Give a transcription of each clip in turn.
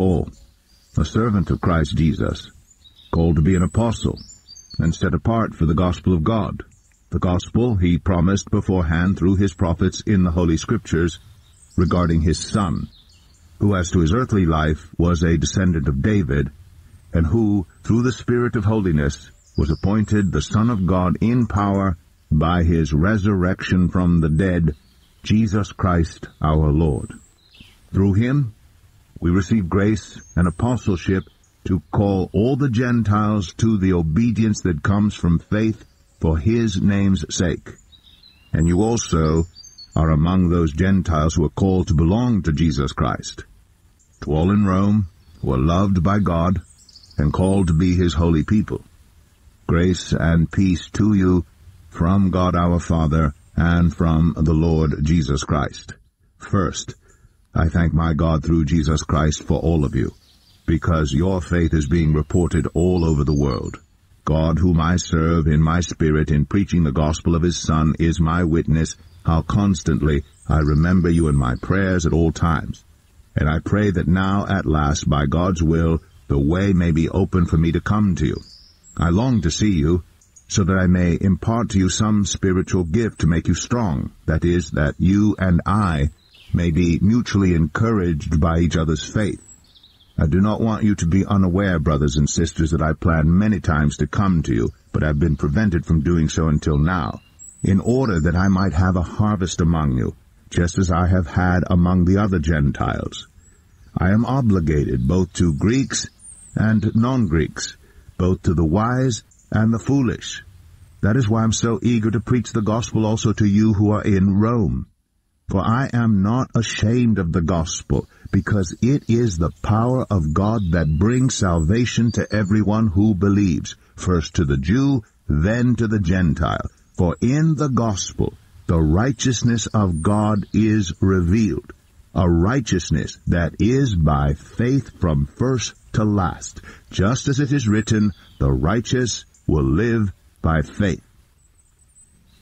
Paul, a servant of Christ Jesus, called to be an apostle, and set apart for the gospel of God, the gospel he promised beforehand through his prophets in the Holy Scriptures regarding his Son, who as to his earthly life was a descendant of David, and who, through the Spirit of holiness, was appointed the Son of God in power by his resurrection from the dead, Jesus Christ our Lord. Through him we receive grace and apostleship to call all the Gentiles to the obedience that comes from faith for his name's sake. And you also are among those Gentiles who are called to belong to Jesus Christ. To all in Rome who are loved by God and called to be his holy people, grace and peace to you from God our Father and from the Lord Jesus Christ. First, I thank my God through Jesus Christ for all of you, because your faith is being reported all over the world. God, whom I serve in my spirit in preaching the gospel of his Son, is my witness how constantly I remember you in my prayers at all times. And I pray that now at last, by God's will, the way may be open for me to come to you. I long to see you, so that I may impart to you some spiritual gift to make you strong, that is, that you and I may be mutually encouraged by each other's faith. I do not want you to be unaware, brothers and sisters, that I planned many times to come to you, but have been prevented from doing so until now, in order that I might have a harvest among you, just as I have had among the other Gentiles. I am obligated both to Greeks and non-Greeks, both to the wise and the foolish. That is why I am so eager to preach the gospel also to you who are in Rome. For I am not ashamed of the gospel, because it is the power of God that brings salvation to everyone who believes, first to the Jew, then to the Gentile. For in the gospel the righteousness of God is revealed, a righteousness that is by faith from first to last, just as it is written, "The righteous will live by faith."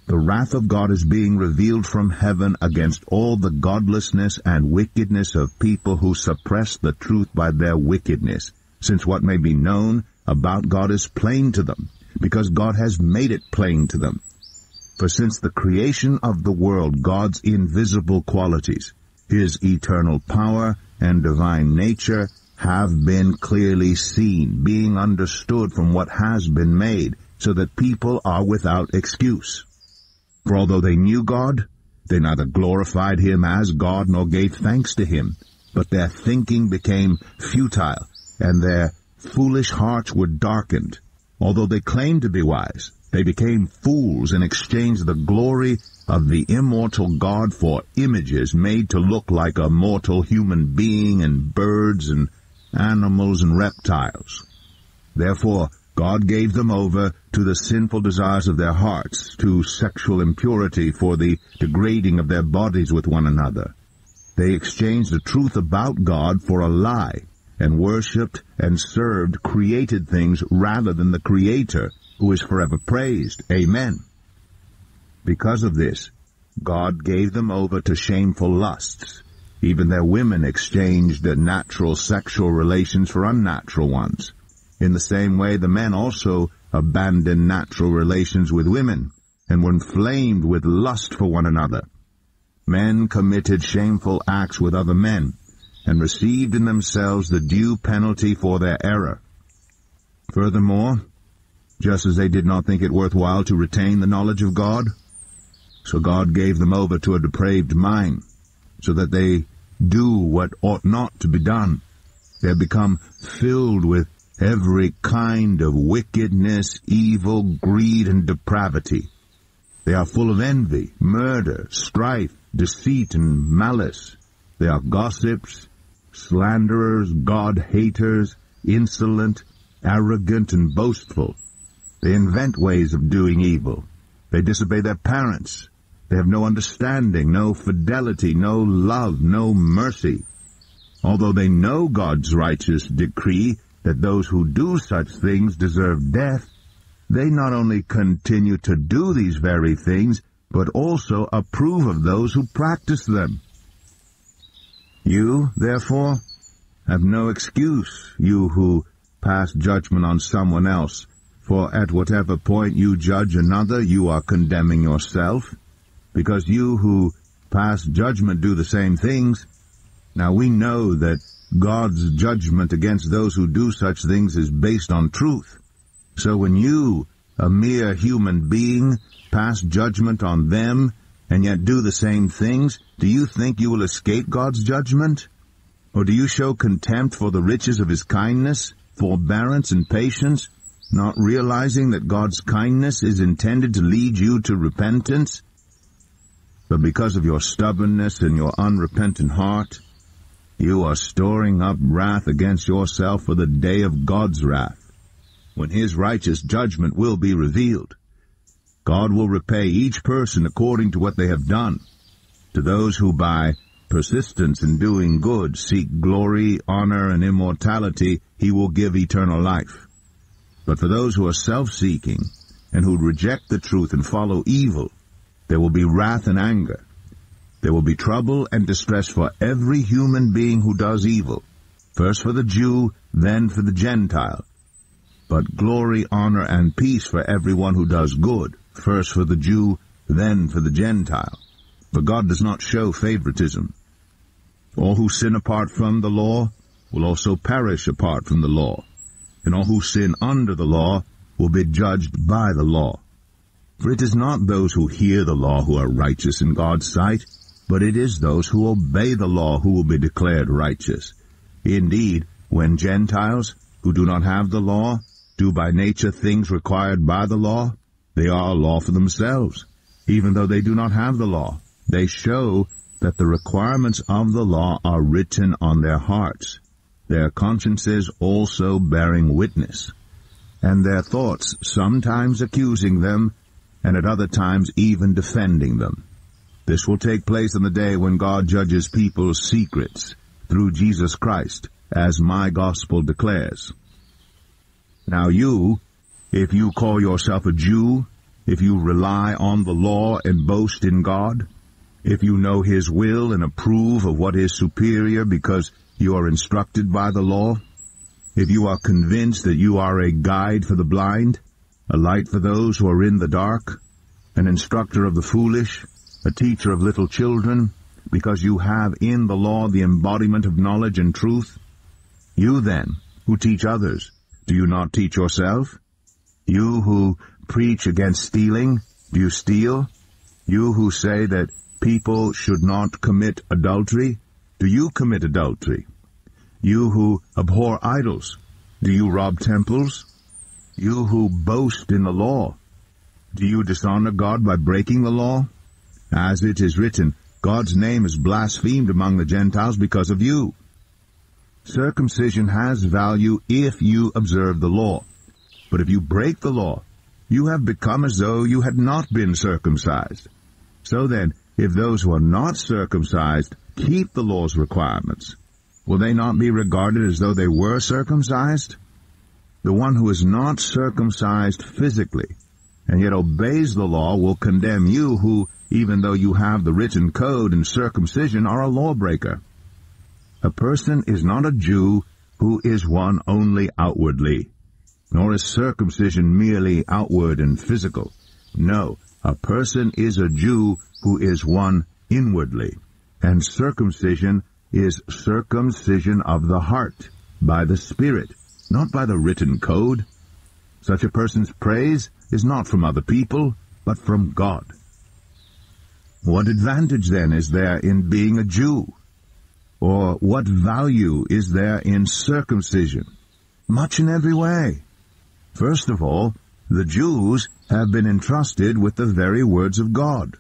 The wrath of God is being revealed from heaven against all the godlessness and wickedness of people who suppress the truth by their wickedness, since what may be known about God is plain to them, because God has made it plain to them. For since the creation of the world, God's invisible qualities, his eternal power and divine nature, have been clearly seen, being understood from what has been made, so that people are without excuse. For although they knew God, they neither glorified him as God nor gave thanks to him, but their thinking became futile, and their foolish hearts were darkened. Although they claimed to be wise, they became fools and exchanged the glory of the immortal God for images made to look like a mortal human being and birds and animals and reptiles. Therefore God gave them over to the sinful desires of their hearts, to sexual impurity, for the degrading of their bodies with one another. They exchanged the truth about God for a lie, and worshipped and served created things rather than the Creator, who is forever praised. Amen. Because of this, God gave them over to shameful lusts. Even their women exchanged their natural sexual relations for unnatural ones. In the same way, the men also abandoned natural relations with women, and were inflamed with lust for one another. Men committed shameful acts with other men, and received in themselves the due penalty for their error. Furthermore, just as they did not think it worthwhile to retain the knowledge of God, so God gave them over to a depraved mind, so that they do what ought not to be done. They have become filled with every kind of wickedness, evil, greed, and depravity. They are full of envy, murder, strife, deceit, and malice. They are gossips, slanderers, God-haters, insolent, arrogant, and boastful. They invent ways of doing evil. They disobey their parents. They have no understanding, no fidelity, no love, no mercy. Although they know God's righteous decree that those who do such things deserve death, they not only continue to do these very things, but also approve of those who practice them. You, therefore, Have no excuse, you who pass judgment on someone else, for at whatever point you judge another, you are condemning yourself, because you who pass judgment do the same things. Now we know that God's judgment against those who do such things is based on truth. So when you, a mere human being, pass judgment on them, and yet do the same things, do you think you will escape God's judgment? Or do you show contempt for the riches of His kindness, forbearance and patience, not realizing that God's kindness is intended to lead you to repentance? But because of your stubbornness and your unrepentant heart, you are storing up wrath against yourself for the day of God's wrath, when His righteous judgment will be revealed. God will repay each person according to what they have done. To those who by persistence in doing good seek glory, honor, and immortality, He will give eternal life. But for those who are self-seeking and who reject the truth and follow evil, there will be wrath and anger. There will be trouble and distress for every human being who does evil, first for the Jew, then for the Gentile. But glory, honor, and peace for everyone who does good, first for the Jew, then for the Gentile. For God does not show favoritism. All who sin apart from the law will also perish apart from the law, and all who sin under the law will be judged by the law. For it is not those who hear the law who are righteous in God's sight, but it is those who obey the law who will be declared righteous. Indeed, when Gentiles, who do not have the law, do by nature things required by the law, they are a law for themselves, even though they do not have the law. They show that the requirements of the law are written on their hearts, their consciences also bearing witness, and their thoughts sometimes accusing them, and at other times even defending them. This will take place on the day when God judges people's secrets through Jesus Christ, as my gospel declares. Now you, if you call yourself a Jew, if you rely on the law and boast in God, if you know His will and approve of what is superior because you are instructed by the law, if you are convinced that you are a guide for the blind, a light for those who are in the dark, an instructor of the foolish, a teacher of little children, because you have in the law the embodiment of knowledge and truth, you then, who teach others, do you not teach yourself? You who preach against stealing, do you steal? You who say that people should not commit adultery, do you commit adultery? You who abhor idols, do you rob temples? You who boast in the law, do you dishonor God by breaking the law? As it is written, God's name is blasphemed among the Gentiles because of you. Circumcision has value if you observe the law. But if you break the law, you have become as though you had not been circumcised. So then, if those who are not circumcised keep the law's requirements, will they not be regarded as though they were circumcised? The one who is not circumcised physically, and yet obeys the law, will condemn you who, even though you have the written code and circumcision, are a lawbreaker. A person is not a Jew who is one only outwardly, nor is circumcision merely outward and physical. No, a person is a Jew who is one inwardly, and circumcision is circumcision of the heart, by the Spirit, not by the written code. Such a person's praise is not from other people, but from God. What advantage, then, is there in being a Jew? Or what value is there in circumcision? Much in every way. First of all, the Jews have been entrusted with the very words of God.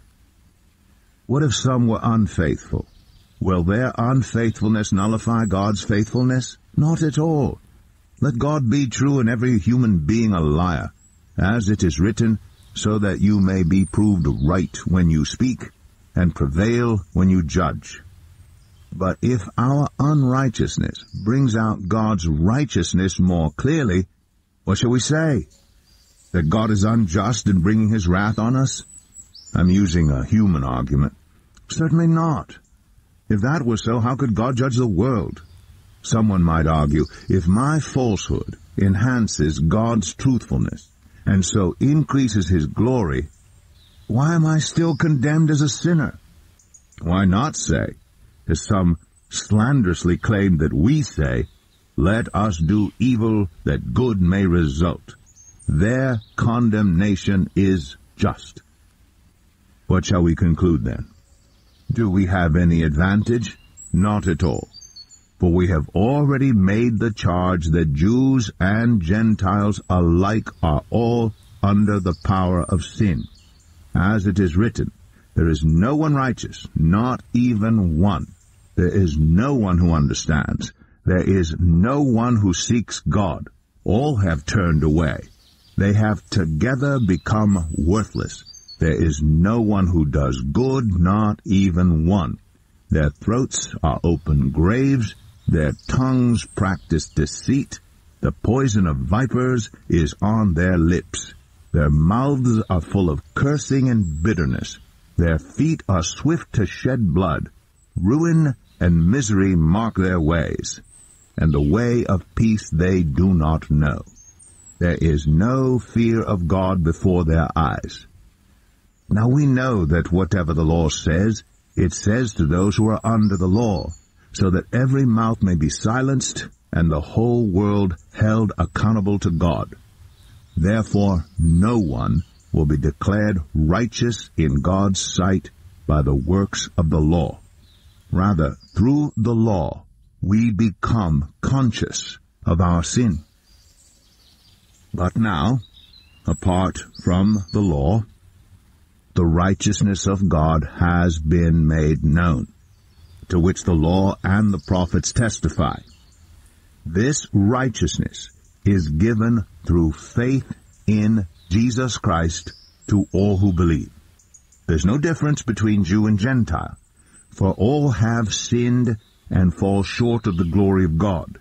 What if some were unfaithful? Will their unfaithfulness nullify God's faithfulness? Not at all. Let God be true and every human being a liar, as it is written, so that you may be proved right when you speak, and prevail when you judge. But if our unrighteousness brings out God's righteousness more clearly, what shall we say? That God is unjust in bringing His wrath on us? I'm using a human argument. Certainly not. If that were so, how could God judge the world? Someone might argue, if my falsehood enhances God's truthfulness and so increases his glory, why am I still condemned as a sinner? Why not say, as some slanderously claim that we say, let us do evil that good may result. Their condemnation is just. What shall we conclude then? Do we have any advantage? Not at all. For we have already made the charge that Jews and Gentiles alike are all under the power of sin. As it is written, there is no one righteous, not even one. There is no one who understands. There is no one who seeks God. All have turned away. They have together become worthless. There is no one who does good, not even one. Their throats are open graves. Their tongues practice deceit. The poison of vipers is on their lips. Their mouths are full of cursing and bitterness. Their feet are swift to shed blood. Ruin and misery mark their ways, and the way of peace they do not know. There is no fear of God before their eyes. Now we know that whatever the law says, it says to those who are under the law, so that every mouth may be silenced and the whole world held accountable to God. Therefore no one will be declared righteous in God's sight by the works of the law. Rather, through the law, we become conscious of our sin. But now, apart from the law, the righteousness of God has been made known, to which the law and the prophets testify. This righteousness is given through faith in Jesus Christ to all who believe. There's no difference between Jew and Gentile, for all have sinned and fall short of the glory of God,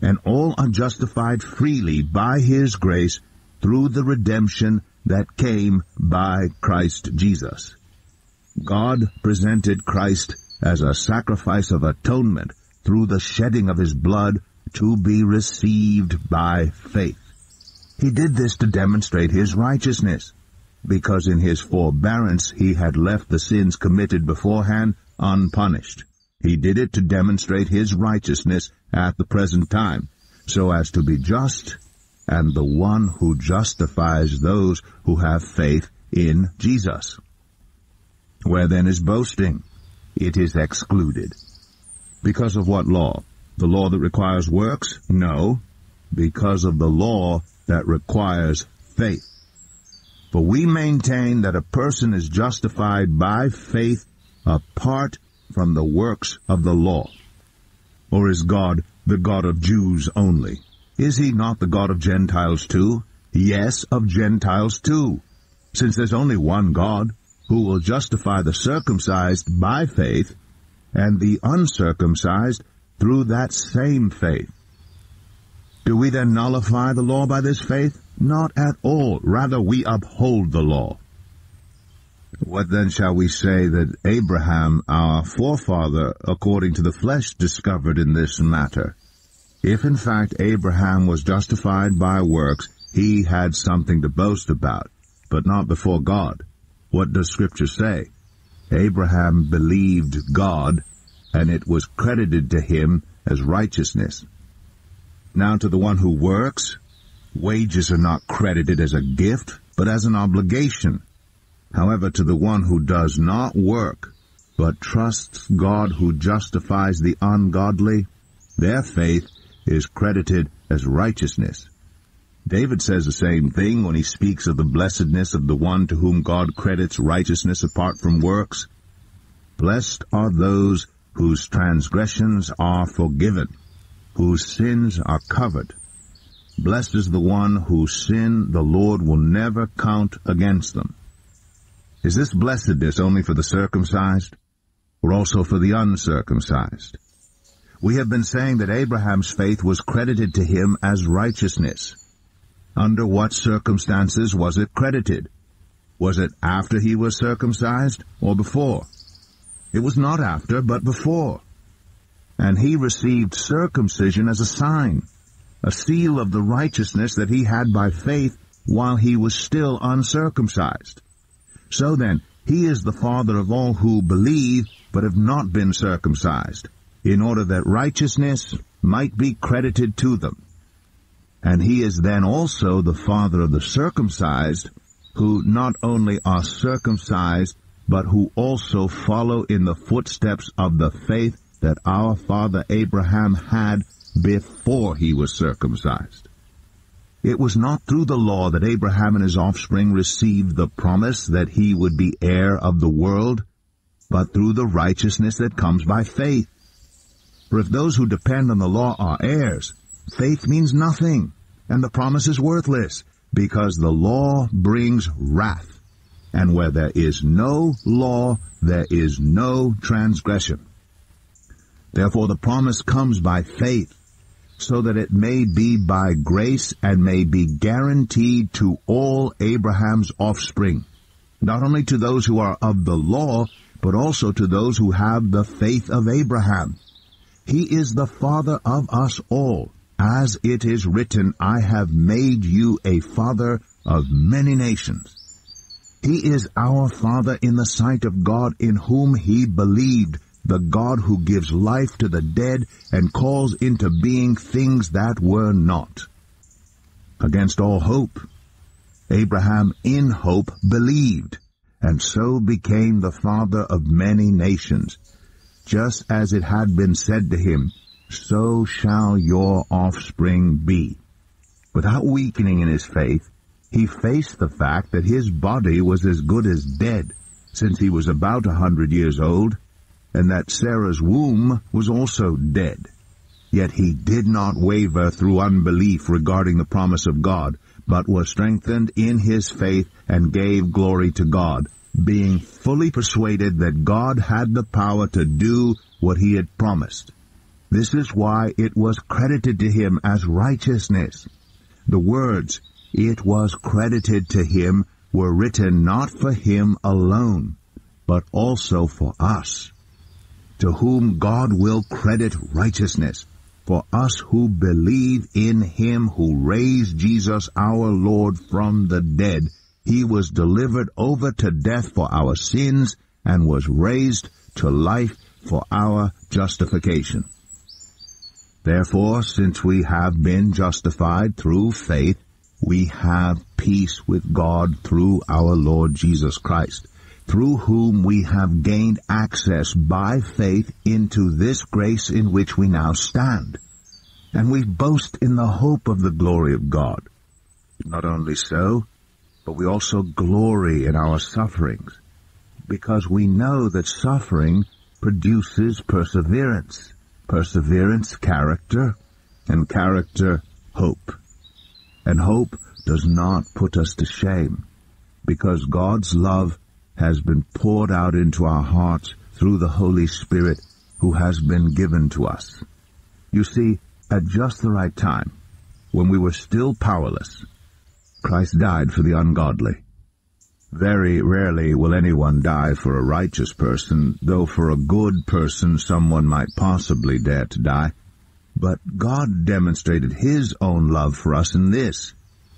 and all are justified freely by his grace through the redemption that came by Christ Jesus. God presented Christ as a sacrifice of atonement through the shedding of his blood to be received by faith. He did this to demonstrate his righteousness, because in his forbearance he had left the sins committed beforehand unpunished. He did it to demonstrate his righteousness at the present time, so as to be just and the one who justifies those who have faith in Jesus. Where then is boasting? It is excluded. Because of what law? The law that requires works? No, because of the law that requires faith. For we maintain that a person is justified by faith apart from the works of the law. Or is God the God of Jews only? Is he not the God of Gentiles too? Yes, of Gentiles too. Since there's only one God, who will justify the circumcised by faith, and the uncircumcised through that same faith. Do we then nullify the law by this faith? Not at all. Rather, we uphold the law. What then shall we say that Abraham, our forefather, according to the flesh, discovered in this matter? If in fact Abraham was justified by works, he had something to boast about, but not before God. What does Scripture say? Abraham believed God, and it was credited to him as righteousness. Now to the one who works, wages are not credited as a gift, but as an obligation. However, to the one who does not work, but trusts God who justifies the ungodly, their faith is credited as righteousness. David says the same thing when he speaks of the blessedness of the one to whom God credits righteousness apart from works. Blessed are those whose transgressions are forgiven, whose sins are covered. Blessed is the one whose sin the Lord will never count against them. Is this blessedness only for the circumcised, or also for the uncircumcised? We have been saying that Abraham's faith was credited to him as righteousness. Under what circumstances was it credited? Was it after he was circumcised, or before? It was not after, but before. and he received circumcision as a sign, a seal of the righteousness that he had by faith while he was still uncircumcised. So then, he is the father of all who believe but have not been circumcised, in order that righteousness might be credited to them. And he is then also the father of the circumcised, who not only are circumcised, but who also follow in the footsteps of the faith that our father Abraham had before he was circumcised. It was not through the law that Abraham and his offspring received the promise that he would be heir of the world, but through the righteousness that comes by faith. For if those who depend on the law are heirs, faith means nothing, and the promise is worthless, because the law brings wrath, and where there is no law, there is no transgression. Therefore the promise comes by faith, so that it may be by grace and may be guaranteed to all Abraham's offspring, not only to those who are of the law, but also to those who have the faith of Abraham. He is the father of us all. As it is written, I have made you a father of many nations. He is our Father in the sight of God, in whom he believed, the God who gives life to the dead and calls into being things that were not. Against all hope, Abraham in hope believed, and so became the father of many nations, just as it had been said to him, so shall your offspring be. Without weakening in his faith, he faced the fact that his body was as good as dead, since he was about 100 years old, and that Sarah's womb was also dead. Yet he did not waver through unbelief regarding the promise of God, but was strengthened in his faith and gave glory to God, being fully persuaded that God had the power to do what he had promised. This is why it was credited to him as righteousness. The words, "It was credited to him," were written not for him alone, but also for us, to whom God will credit righteousness, for us who believe in him who raised Jesus our Lord from the dead. He was delivered over to death for our sins and was raised to life for our justification. Therefore, since we have been justified through faith, we have peace with God through our Lord Jesus Christ, through whom we have gained access by faith into this grace in which we now stand, and we boast in the hope of the glory of God. Not only so, but we also glory in our sufferings, because we know that suffering produces perseverance, perseverance character, and character hope. And hope does not put us to shame, because God's love has been poured out into our hearts through the Holy Spirit who has been given to us. You see, at just the right time, when we were still powerless, Christ died for the ungodly. Very rarely will anyone die for a righteous person, though for a good person someone might possibly dare to die. But God demonstrated his own love for us in this: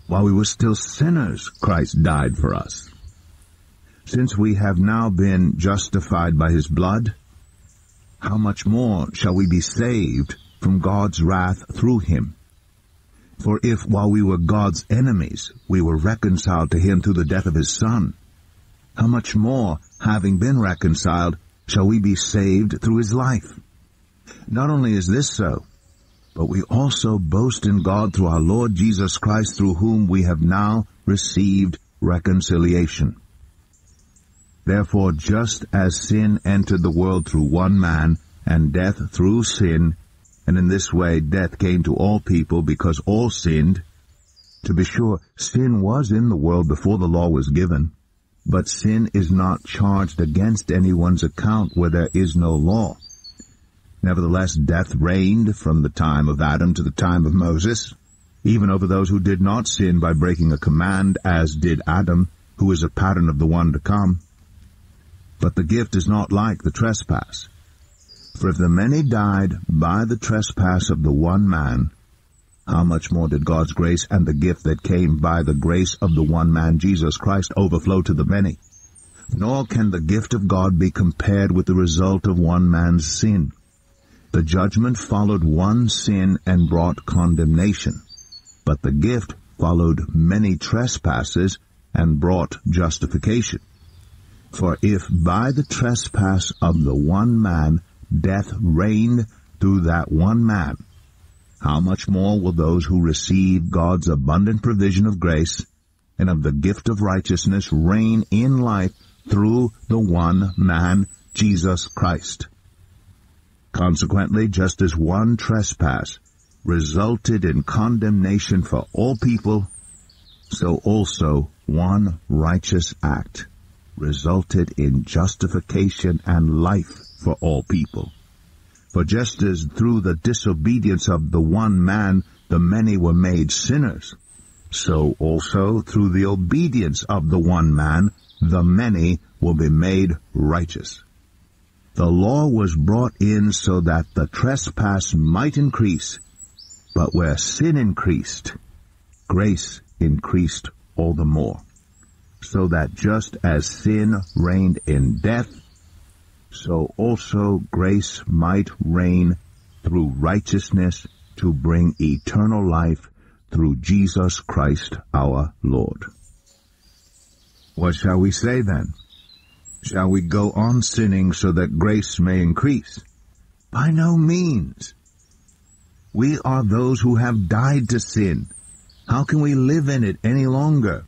while we were still sinners, Christ died for us. Since we have now been justified by his blood, how much more shall we be saved from God's wrath through him? For if while we were God's enemies, we were reconciled to him through the death of his Son, how much more, having been reconciled, shall we be saved through his life? Not only is this so, but we also boast in God through our Lord Jesus Christ, through whom we have now received reconciliation. Therefore, just as sin entered the world through one man, and death through sin, and in this way death came to all people because all sinned. To be sure, sin was in the world before the law was given, but sin is not charged against anyone's account where there is no law. Nevertheless, death reigned from the time of Adam to the time of Moses, even over those who did not sin by breaking a command, as did Adam, who is a pattern of the one to come. But the gift is not like the trespass. For if the many died by the trespass of the one man, how much more did God's grace and the gift that came by the grace of the one man, Jesus Christ, overflow to the many? Nor can the gift of God be compared with the result of one man's sin. The judgment followed one sin and brought condemnation, but the gift followed many trespasses and brought justification. For if by the trespass of the one man death reigned through that one man, how much more will those who receive God's abundant provision of grace and of the gift of righteousness reign in life through the one man, Jesus Christ? Consequently, just as one trespass resulted in condemnation for all people, so also one righteous act resulted in justification and life for all people. For just as through the disobedience of the one man the many were made sinners, so also through the obedience of the one man the many will be made righteous. The law was brought in so that the trespass might increase, but where sin increased, grace increased all the more, so that just as sin reigned in death, so also grace might reign through righteousness to bring eternal life through Jesus Christ our Lord. What shall we say then? Shall we go on sinning so that grace may increase? By no means. We are those who have died to sin. How can we live in it any longer?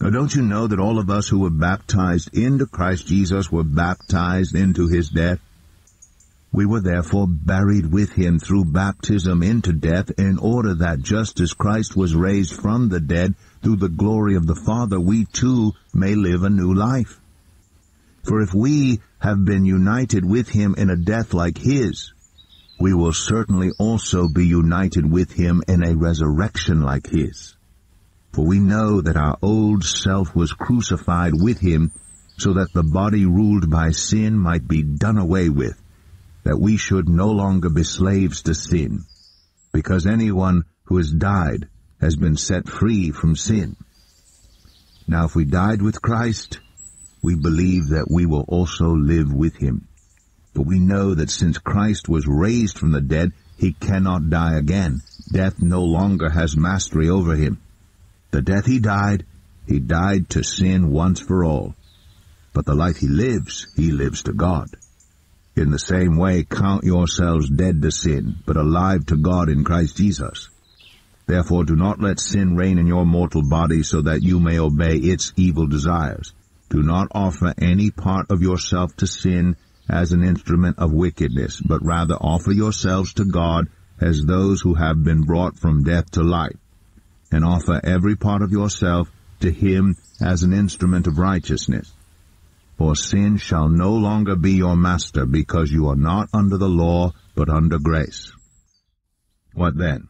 Now, don't you know that all of us who were baptized into Christ Jesus were baptized into his death? We were therefore buried with him through baptism into death, in order that just as Christ was raised from the dead through the glory of the Father, we too may live a new life. For if we have been united with him in a death like his, we will certainly also be united with him in a resurrection like his. For we know that our old self was crucified with him, so that the body ruled by sin might be done away with, that we should no longer be slaves to sin, because anyone who has died has been set free from sin. Now if we died with Christ, we believe that we will also live with him. For we know that since Christ was raised from the dead, he cannot die again. Death no longer has mastery over him. The death he died to sin once for all. But the life he lives to God. In the same way, count yourselves dead to sin, but alive to God in Christ Jesus. Therefore do not let sin reign in your mortal body, so that you may obey its evil desires. Do not offer any part of yourself to sin as an instrument of wickedness, but rather offer yourselves to God as those who have been brought from death to life, and offer every part of yourself to him as an instrument of righteousness. For sin shall no longer be your master, because you are not under the law, but under grace. What then?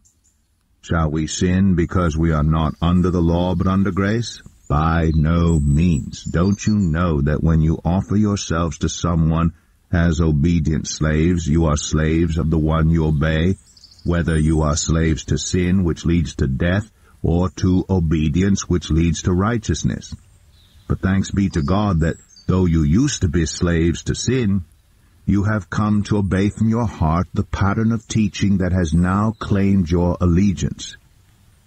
Shall we sin because we are not under the law, but under grace? By no means. Don't you know that when you offer yourselves to someone as obedient slaves, you are slaves of the one you obey, whether you are slaves to sin, which leads to death, or to obedience, which leads to righteousness. But thanks be to God that, though you used to be slaves to sin, you have come to obey from your heart the pattern of teaching that has now claimed your allegiance.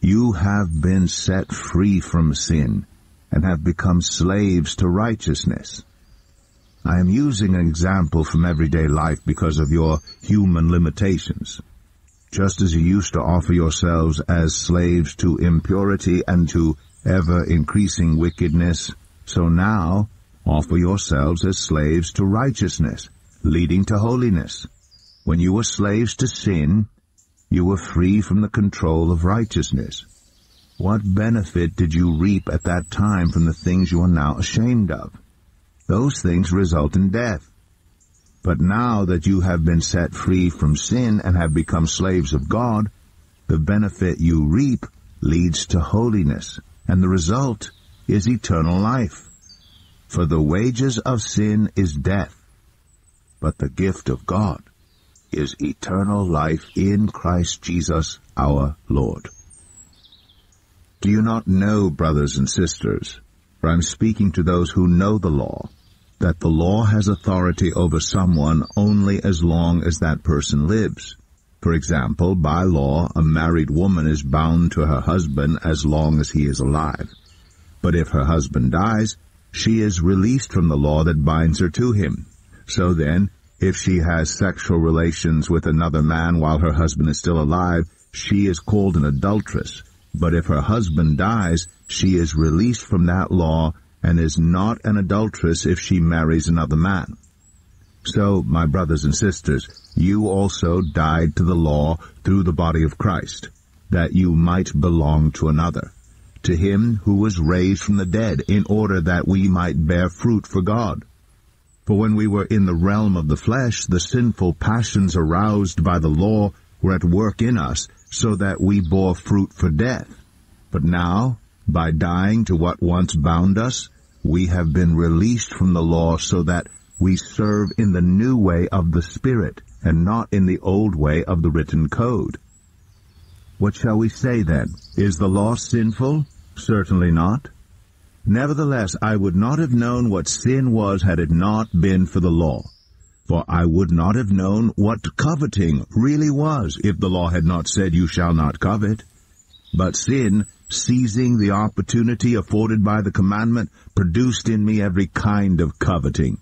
You have been set free from sin, and have become slaves to righteousness. I am using an example from everyday life because of your human limitations. Just as you used to offer yourselves as slaves to impurity and to ever-increasing wickedness, so now offer yourselves as slaves to righteousness, leading to holiness. When you were slaves to sin, you were free from the control of righteousness. What benefit did you reap at that time from the things you are now ashamed of? Those things result in death. But now that you have been set free from sin and have become slaves of God, the benefit you reap leads to holiness, and the result is eternal life. For the wages of sin is death, but the gift of God is eternal life in Christ Jesus our Lord. Do you not know, brothers and sisters, for I am speaking to those who know the law, that the law has authority over someone only as long as that person lives? For example, by law, a married woman is bound to her husband as long as he is alive. But if her husband dies, she is released from the law that binds her to him. So then, if she has sexual relations with another man while her husband is still alive, she is called an adulteress. But if her husband dies, she is released from that law and is not an adulteress if she marries another man. So, my brothers and sisters, you also died to the law through the body of Christ, that you might belong to another, to him who was raised from the dead, in order that we might bear fruit for God. For when we were in the realm of the flesh, the sinful passions aroused by the law were at work in us, so that we bore fruit for death. But now, by dying to what once bound us, we have been released from the law, so that we serve in the new way of the Spirit, and not in the old way of the written code. What shall we say then? Is the law sinful? Certainly not. Nevertheless, I would not have known what sin was had it not been for the law. For I would not have known what coveting really was if the law had not said, "You shall not covet." But sin, seizing the opportunity afforded by the commandment, produced in me every kind of coveting.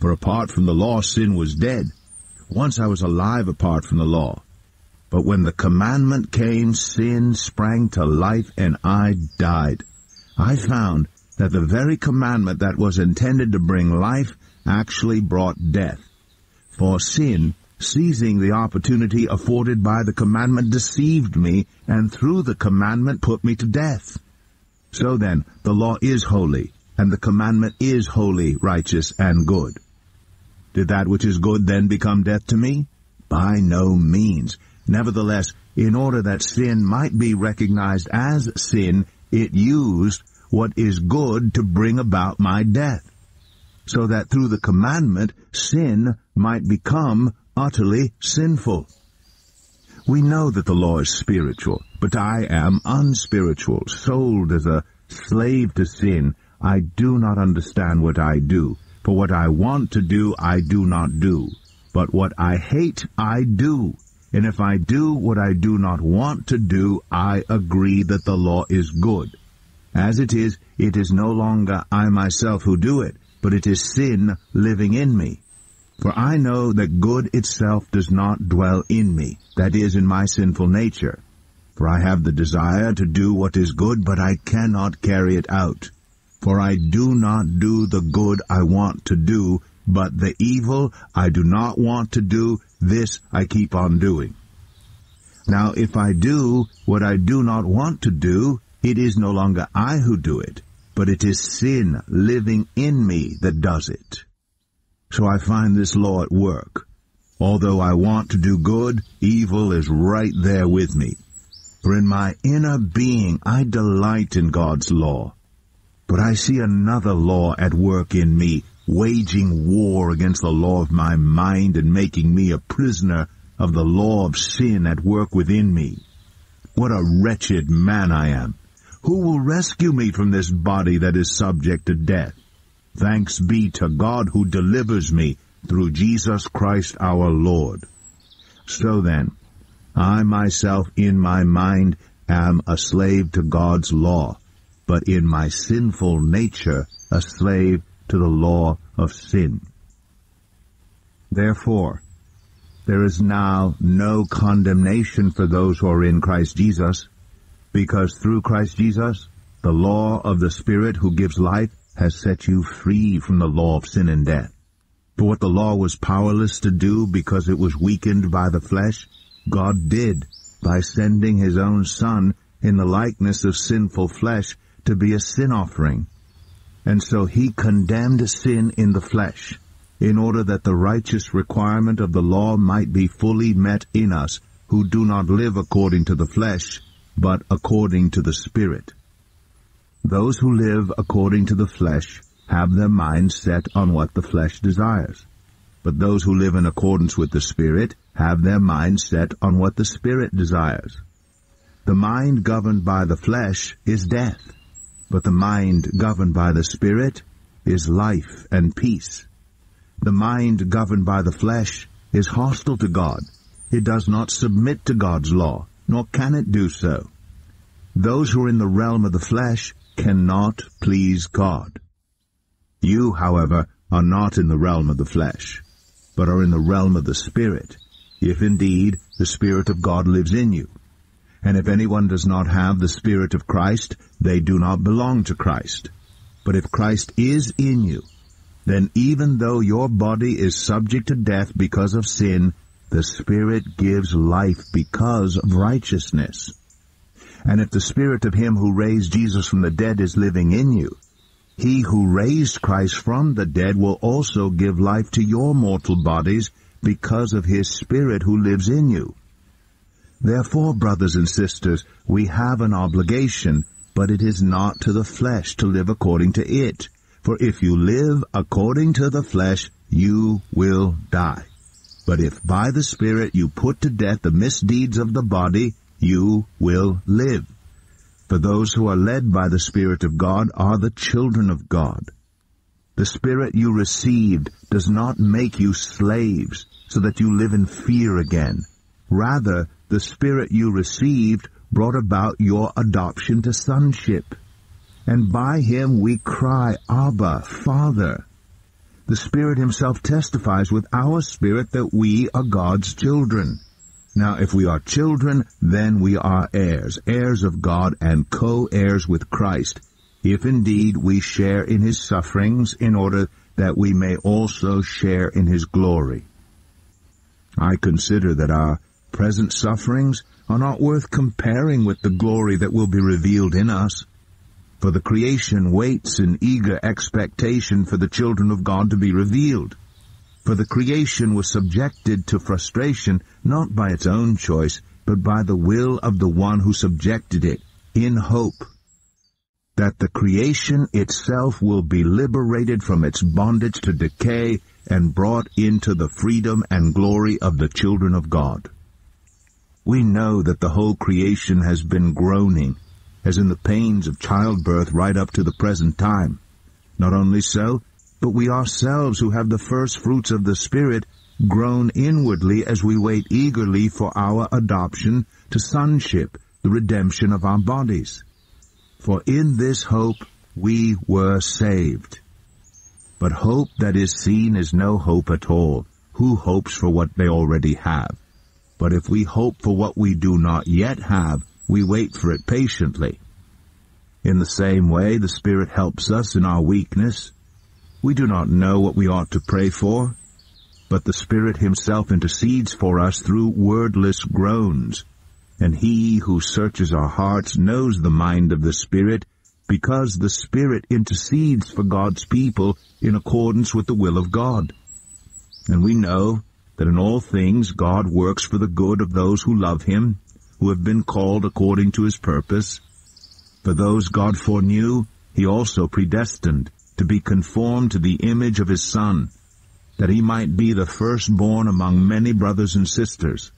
For apart from the law, sin was dead. Once I was alive apart from the law. But when the commandment came, sin sprang to life, and I died. I found that the very commandment that was intended to bring life actually brought death. For sin, seizing the opportunity afforded by the commandment, deceived me, and through the commandment put me to death. So then, the law is holy, and the commandment is holy, righteous, and good. Did that which is good then become death to me? By no means. Nevertheless, in order that sin might be recognized as sin, it used what is good to bring about my death, so that through the commandment sin might become utterly sinful. We know that the law is spiritual, but I am unspiritual, sold as a slave to sin. I do not understand what I do, for what I want to do I do not do, but what I hate I do. And if I do what I do not want to do, I agree that the law is good. As it is no longer I myself who do it, but it is sin living in me. For I know that good itself does not dwell in me, that is, in my sinful nature. For I have the desire to do what is good, but I cannot carry it out. For I do not do the good I want to do, but the evil I do not want to do, this I keep on doing. Now if I do what I do not want to do, it is no longer I who do it, but it is sin living in me that does it. So I find this law at work. Although I want to do good, evil is right there with me. For in my inner being I delight in God's law. But I see another law at work in me, waging war against the law of my mind and making me a prisoner of the law of sin at work within me. What a wretched man I am! Who will rescue me from this body that is subject to death? Thanks be to God who delivers me through Jesus Christ our Lord. So then, I myself in my mind am a slave to God's law, but in my sinful nature a slave to the law of sin. Therefore, there is now no condemnation for those who are in Christ Jesus, because through Christ Jesus, the law of the Spirit who gives life has set you free from the law of sin and death. For what the law was powerless to do because it was weakened by the flesh, God did by sending His own Son in the likeness of sinful flesh to be a sin offering. And so He condemned sin in the flesh, in order that the righteous requirement of the law might be fully met in us, who do not live according to the flesh, but according to the Spirit. Those who live according to the flesh have their mind set on what the flesh desires. But those who live in accordance with the Spirit have their mind set on what the Spirit desires. The mind governed by the flesh is death, but the mind governed by the Spirit is life and peace. The mind governed by the flesh is hostile to God. It does not submit to God's law, nor can it do so. Those who are in the realm of the flesh cannot please God. You, however, are not in the realm of the flesh, but are in the realm of the Spirit, if indeed the Spirit of God lives in you. And if anyone does not have the Spirit of Christ, they do not belong to Christ. But if Christ is in you, then even though your body is subject to death because of sin, the Spirit gives life because of righteousness. And if the Spirit of Him who raised Jesus from the dead is living in you, He who raised Christ from the dead will also give life to your mortal bodies because of His Spirit who lives in you. Therefore, brothers and sisters, we have an obligation, but it is not to the flesh to live according to it. For if you live according to the flesh, you will die. But if by the Spirit you put to death the misdeeds of the body, you will live. For those who are led by the Spirit of God are the children of God. The Spirit you received does not make you slaves, so that you live in fear again. Rather, the Spirit you received brought about your adoption to sonship. And by Him we cry, Abba, Father. The Spirit Himself testifies with our spirit that we are God's children. Now, if we are children, then we are heirs, heirs of God and co-heirs with Christ, if indeed we share in His sufferings, in order that we may also share in His glory. I consider that our present sufferings are not worth comparing with the glory that will be revealed in us. For the creation waits in eager expectation for the children of God to be revealed. For the creation was subjected to frustration, not by its own choice, but by the will of the one who subjected it, in hope that the creation itself will be liberated from its bondage to decay and brought into the freedom and glory of the children of God. We know that the whole creation has been groaning, as in the pains of childbirth right up to the present time. Not only so, but we ourselves who have the first fruits of the Spirit groan inwardly as we wait eagerly for our adoption to sonship, the redemption of our bodies. For in this hope we were saved. But hope that is seen is no hope at all. Who hopes for what they already have? But if we hope for what we do not yet have, we wait for it patiently. In the same way, the Spirit helps us in our weakness. We do not know what we ought to pray for, but the Spirit Himself intercedes for us through wordless groans, and He who searches our hearts knows the mind of the Spirit, because the Spirit intercedes for God's people in accordance with the will of God. And we know that in all things God works for the good of those who love Him, who have been called according to His purpose. For those God foreknew, He also predestined to be conformed to the image of His Son, that He might be the firstborn among many brothers and sisters.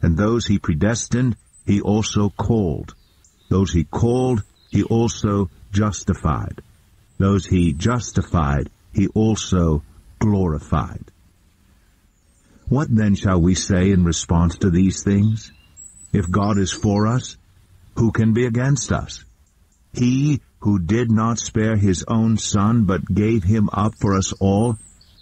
And those He predestined, He also called. Those He called, He also justified. Those He justified, He also glorified. What then shall we say in response to these things? If God is for us, who can be against us? He who did not spare His own Son, but gave Him up for us all,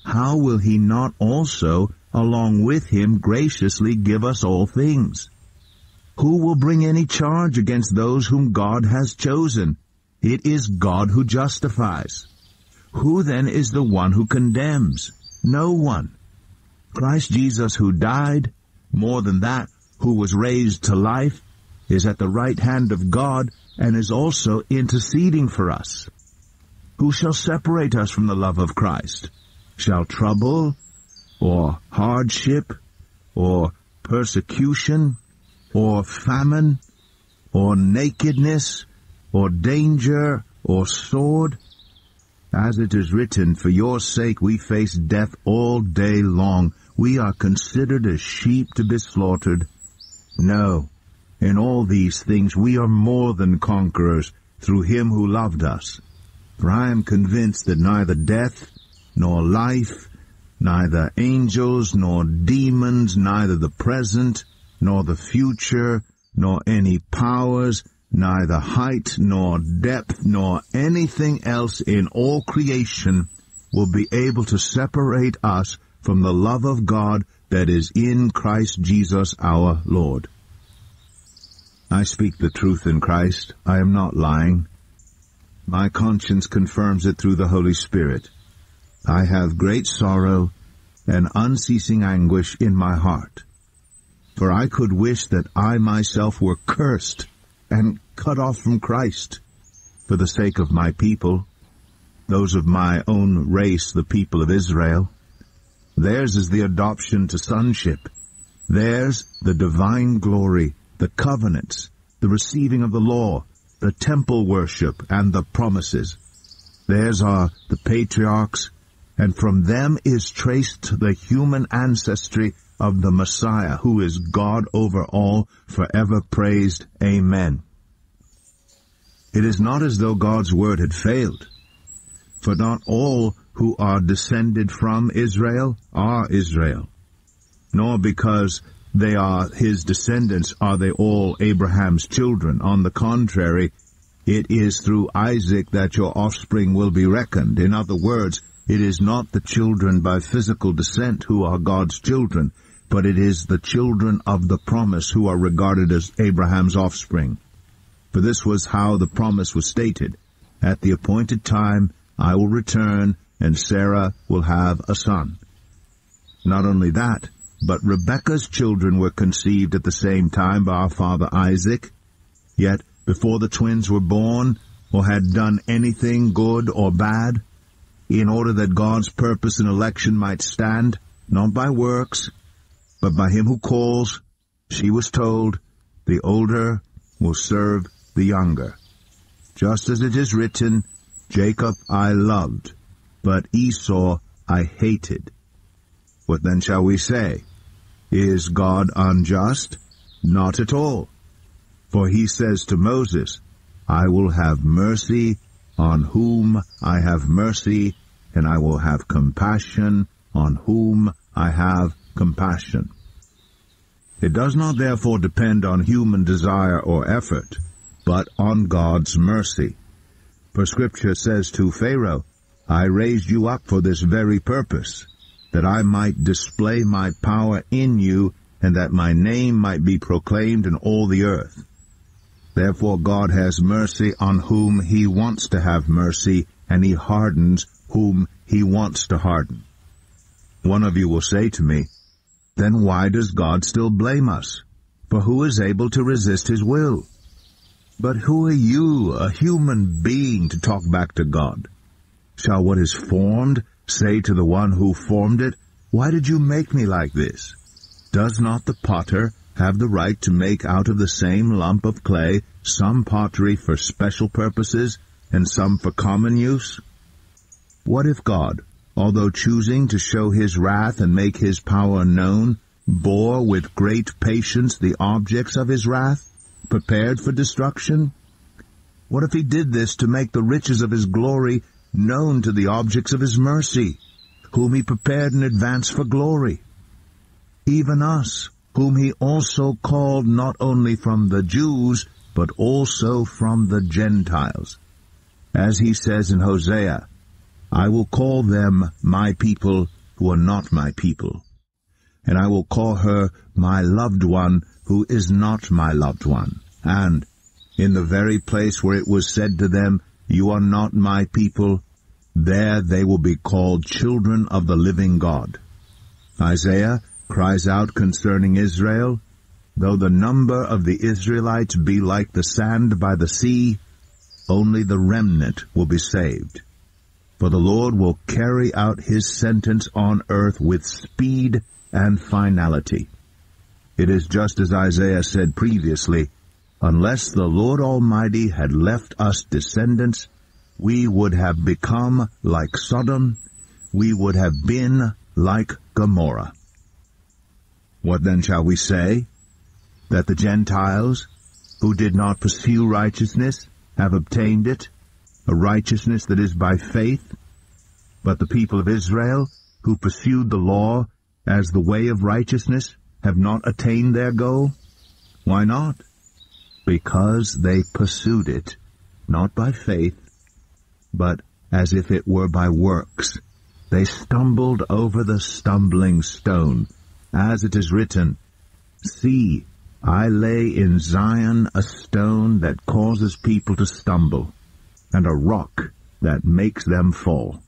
how will He not also, along with Him, graciously give us all things? Who will bring any charge against those whom God has chosen? It is God who justifies. Who then is the one who condemns? No one. Christ Jesus, who died, more than that, who was raised to life, is at the right hand of God and is also interceding for us. Who shall separate us from the love of Christ? Shall trouble, or hardship, or persecution, or famine, or nakedness, or danger, or sword? As it is written, for your sake we face death all day long. we are considered as sheep to be slaughtered. No, in all these things we are more than conquerors through him who loved us. For I am convinced that neither death nor life, neither angels nor demons, neither the present nor the future, nor any powers, neither height nor depth nor anything else in all creation will be able to separate us from the love of God that is in Christ Jesus our Lord. I speak the truth in Christ. I am not lying. My conscience confirms it through the Holy Spirit. I have great sorrow and unceasing anguish in my heart. For I could wish that I myself were cursed and cut off from Christ for the sake of my people, those of my own race, the people of Israel. Theirs is the adoption to sonship. Theirs the divine glory, the covenants, the receiving of the law, the temple worship, and the promises. Theirs are the patriarchs, and from them is traced the human ancestry of the Messiah, who is God over all, forever praised. Amen. It is not as though God's word had failed, for not all who are descended from Israel are Israel, nor because they are his descendants are they all Abraham's children. On the contrary, it is through Isaac that your offspring will be reckoned. In other words, it is not the children by physical descent who are God's children, but it is the children of the promise who are regarded as Abraham's offspring. For this was how the promise was stated: at the appointed time I will return, and Sarah will have a son. Not only that, but Rebekah's children were conceived at the same time by our father Isaac. Yet before the twins were born or had done anything good or bad, in order that God's purpose and election might stand, not by works, but by him who calls, she was told, the older will serve the younger. Just as it is written, Jacob I loved, but Esau I hated. What then shall we say? Is God unjust? Not at all. For he says to Moses, I will have mercy on whom I have mercy, and I will have compassion on whom I have compassion. It does not therefore depend on human desire or effort, but on God's mercy. For Scripture says to Pharaoh, I raised you up for this very purpose, that I might display my power in you, and that my name might be proclaimed in all the earth. Therefore God has mercy on whom he wants to have mercy, and he hardens whom he wants to harden. One of you will say to me, then why does God still blame us? For who is able to resist his will? But who are you, a human being, to talk back to God? Shall what is formed say to the one who formed it, why did you make me like this? Does not the potter have the right to make out of the same lump of clay some pottery for special purposes and some for common use? What if God, although choosing to show his wrath and make his power known, bore with great patience the objects of his wrath, prepared for destruction? What if he did this to make the riches of his glory known to the objects of his mercy, whom he prepared in advance for glory? Even us, whom he also called not only from the Jews, but also from the Gentiles. As he says in Hosea, I will call them my people who are not my people, and I will call her my loved one who is not my loved one. And in the very place where it was said to them, you are not my people, there they will be called children of the living God. Isaiah cries out concerning Israel, though the number of the Israelites be like the sand by the sea, only the remnant will be saved. For the Lord will carry out his sentence on earth with speed and finality. It is just as Isaiah said previously, unless the Lord Almighty had left us descendants, we would have become like Sodom, we would have been like Gomorrah. What then shall we say? That the Gentiles, who did not pursue righteousness, have obtained it, a righteousness that is by faith? But the people of Israel, who pursued the law as the way of righteousness, have not attained their goal? Why not? Because they pursued it, not by faith, but as if it were by works. They stumbled over the stumbling stone, as it is written, See, I lay in Zion a stone that causes people to stumble, and a rock that makes them fall.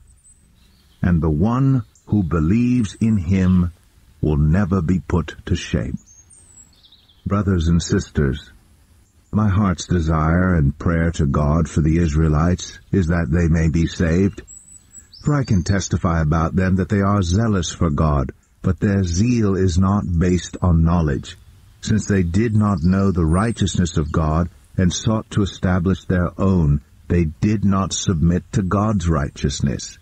And the one who believes in him will never be put to shame. Brothers and sisters, my heart's desire and prayer to God for the Israelites is that they may be saved. For I can testify about them that they are zealous for God, but their zeal is not based on knowledge, since they did not know the righteousness of God and sought to establish their own. They did not submit to God's righteousness.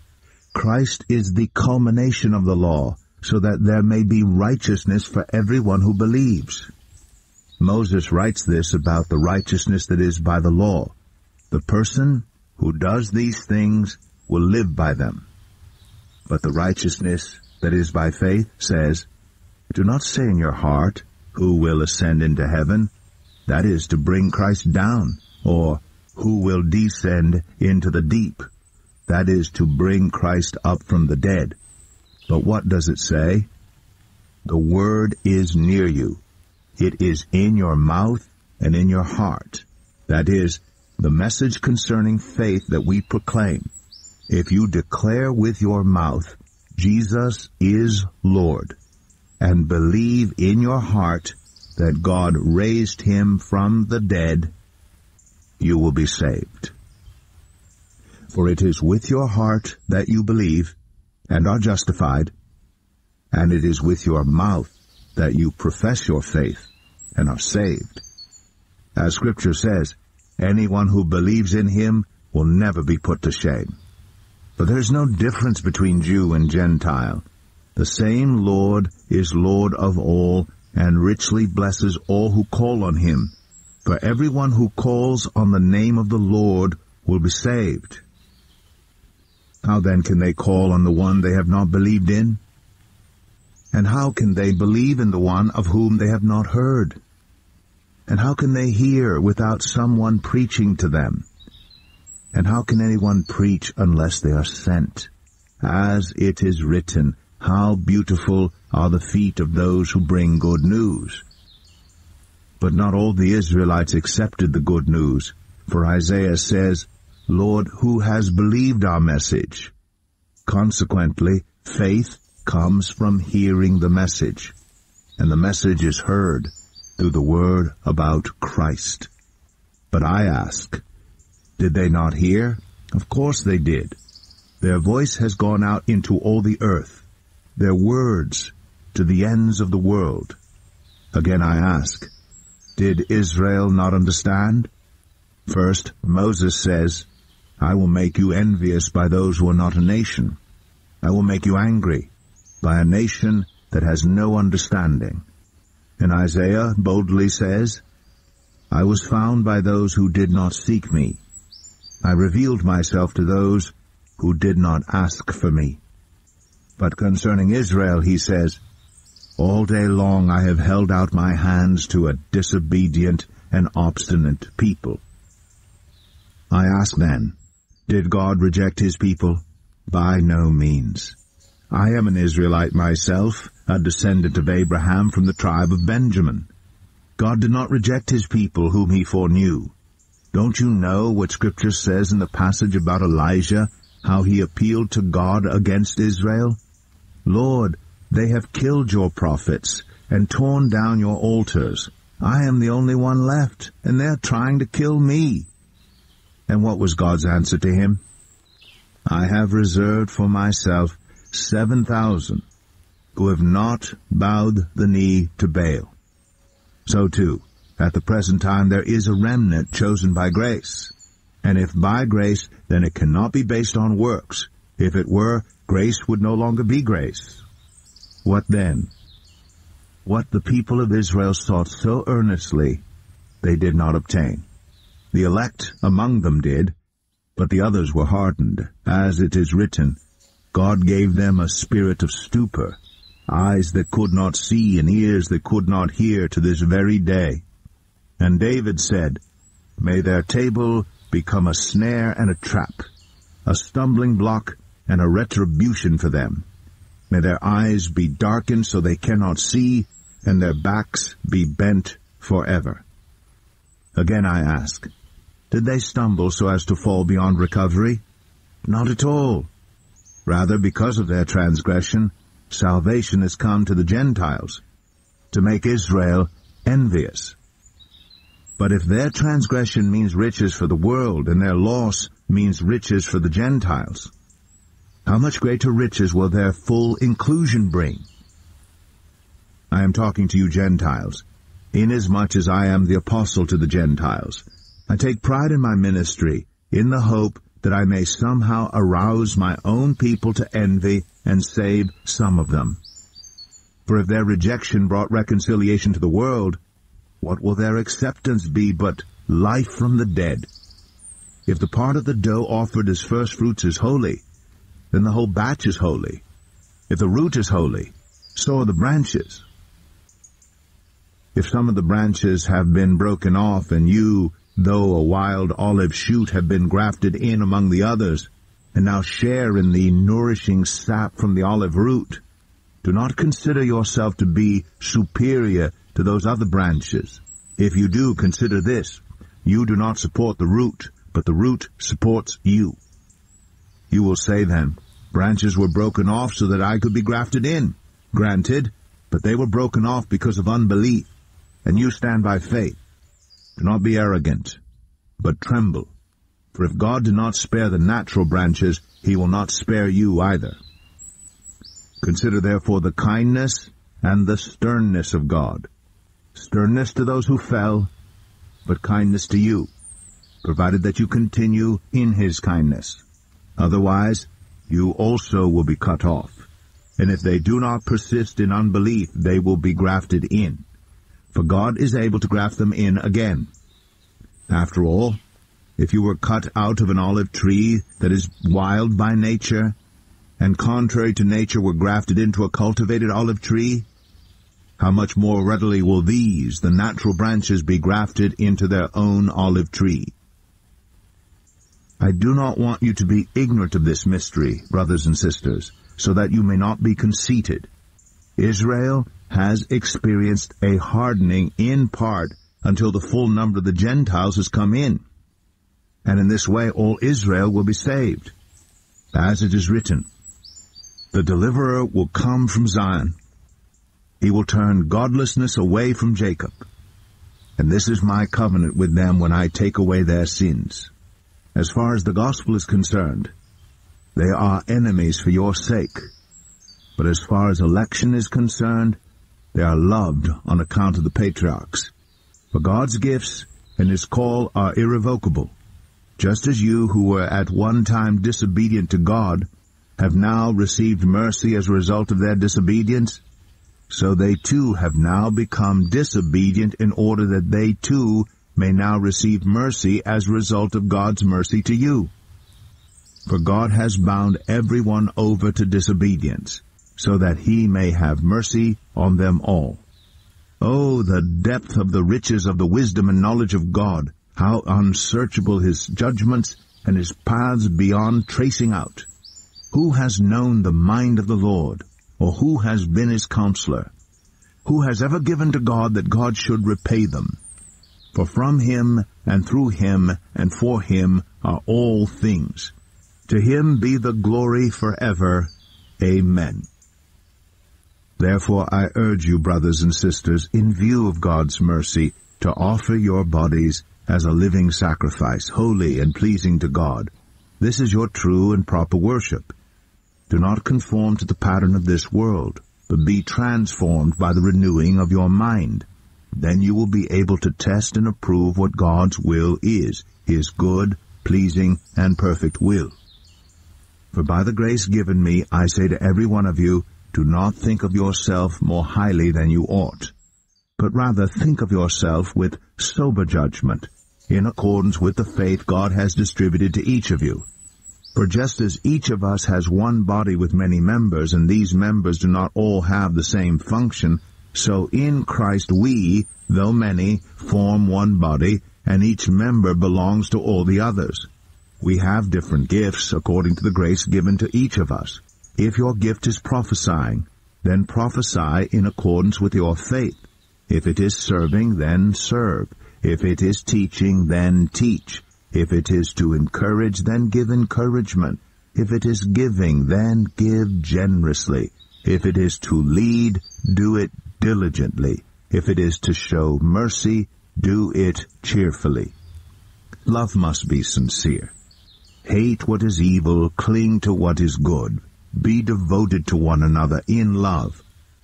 Christ is the culmination of the law, so that there may be righteousness for everyone who believes. Moses writes this about the righteousness that is by the law. The person who does these things will live by them. But the righteousness that is by faith says, Do not say in your heart, Who will ascend into heaven? That is to bring Christ down, or who will descend into the deep? That is to bring Christ up from the dead. But what does it say? The word is near you. It is in your mouth and in your heart. That is, the message concerning faith that we proclaim. If you declare with your mouth, Jesus is Lord, and believe in your heart that God raised him from the dead, you will be saved. For it is with your heart that you believe and are justified, and it is with your mouth that you profess your faith and are saved. As Scripture says, anyone who believes in him will never be put to shame. For there is no difference between Jew and Gentile. The same Lord is Lord of all, and richly blesses all who call on him. For everyone who calls on the name of the Lord will be saved. How then can they call on the one they have not believed in? And how can they believe in the one of whom they have not heard? And how can they hear without someone preaching to them? And how can anyone preach unless they are sent? As it is written, How beautiful are the feet of those who bring good news. But not all the Israelites accepted the good news, for Isaiah says, Lord, who has believed our message? Consequently, faith comes from hearing the message, and the message is heard through the word about Christ. But I ask, did they not hear? Of course they did. Their voice has gone out into all the earth, their words to the ends of the world. Again I ask, did Israel not understand? First, Moses says, I will make you envious by those who are not a nation. I will make you angry by a nation that has no understanding. And Isaiah boldly says, I was found by those who did not seek me. I revealed myself to those who did not ask for me. But concerning Israel, he says, All day long I have held out my hands to a disobedient and obstinate people. I ask then, did God reject his people? By no means. I am an Israelite myself, a descendant of Abraham from the tribe of Benjamin. God did not reject his people whom he foreknew. Don't you know what Scripture says in the passage about Elijah, how he appealed to God against Israel? Lord, they have killed your prophets and torn down your altars. I am the only one left, and they are trying to kill me. And what was God's answer to him? I have reserved for myself 7,000 who have not bowed the knee to Baal. So too, at the present time there is a remnant chosen by grace. And if by grace, then it cannot be based on works. If it were, grace would no longer be grace. What then? what the people of Israel sought so earnestly, they did not obtain. The elect among them did, but the others were hardened, as it is written, God gave them a spirit of stupor, eyes that could not see and ears that could not hear to this very day. And David said, May their table become a snare and a trap, a stumbling block and a retribution for them. May their eyes be darkened so they cannot see, and their backs be bent forever. Again I ask, did they stumble so as to fall beyond recovery? Not at all. Rather, because of their transgression, salvation has come to the Gentiles, to make Israel envious. But if their transgression means riches for the world, and their loss means riches for the Gentiles, how much greater riches will their full inclusion bring? I am talking to you Gentiles, inasmuch as I am the apostle to the Gentiles. I take pride in my ministry, in the hope that I may somehow arouse my own people to envy and save some of them. For if their rejection brought reconciliation to the world, what will their acceptance be but life from the dead? If the part of the dough offered as first fruits is holy, then the whole batch is holy. If the root is holy, so are the branches. If some of the branches have been broken off, and you, though a wild olive shoot, have been grafted in among the others, and now share in the nourishing sap from the olive root, do not consider yourself to be superior to those other branches. If you do, consider this: you do not support the root, but the root supports you. You will say then, branches were broken off so that I could be grafted in. Granted, but they were broken off because of unbelief, and you stand by faith. Do not be arrogant, but tremble. For if God did not spare the natural branches, he will not spare you either. Consider therefore the kindness and the sternness of God. Sternness to those who fell, but kindness to you, provided that you continue in his kindness. Otherwise, you also will be cut off. And if they do not persist in unbelief, they will be grafted in. For God is able to graft them in again. After all, if you were cut out of an olive tree that is wild by nature, and contrary to nature were grafted into a cultivated olive tree, how much more readily will these, the natural branches, be grafted into their own olive tree? I do not want you to be ignorant of this mystery, brothers and sisters, so that you may not be conceited. Israel has experienced a hardening in part until the full number of the Gentiles has come in, and in this way all Israel will be saved. As it is written, the deliverer will come from Zion. He will turn godlessness away from Jacob. And this is my covenant with them when I take away their sins. As far as the gospel is concerned, they are enemies for your sake. But as far as election is concerned, they are loved on account of the patriarchs. For God's gifts and his call are irrevocable, just as you who were at one time disobedient to God have now received mercy as a result of their disobedience, so they too have now become disobedient in order that they too may now receive mercy as a result of God's mercy to you. For God has bound everyone over to disobedience, so that he may have mercy on them all. Oh, the depth of the riches of the wisdom and knowledge of God, how unsearchable his judgments and his paths beyond tracing out! Who has known the mind of the Lord, or who has been his counselor? Who has ever given to God that God should repay them? For from him, and through him, and for him are all things. To him be the glory forever. Amen. Therefore I urge you, brothers and sisters, in view of God's mercy, to offer your bodies as a living sacrifice, holy and pleasing to God. This is your true and proper worship. Do not conform to the pattern of this world, but be transformed by the renewing of your mind. Then you will be able to test and approve what God's will is, his good, pleasing, and perfect will. For by the grace given me, I say to every one of you, Do not think of yourself more highly than you ought, but rather think of yourself with sober judgment, in accordance with the faith God has distributed to each of you. For just as each of us has one body with many members, and these members do not all have the same function, so in Christ we, though many, form one body, and each member belongs to all the others. We have different gifts according to the grace given to each of us. If your gift is prophesying, then prophesy in accordance with your faith. If it is serving, then serve. If it is teaching, then teach. If it is to encourage, then give encouragement. If it is giving, then give generously. If it is to lead, do it diligently. If it is to show mercy, do it cheerfully. Love must be sincere. Hate what is evil, cling to what is good. Be devoted to one another in love.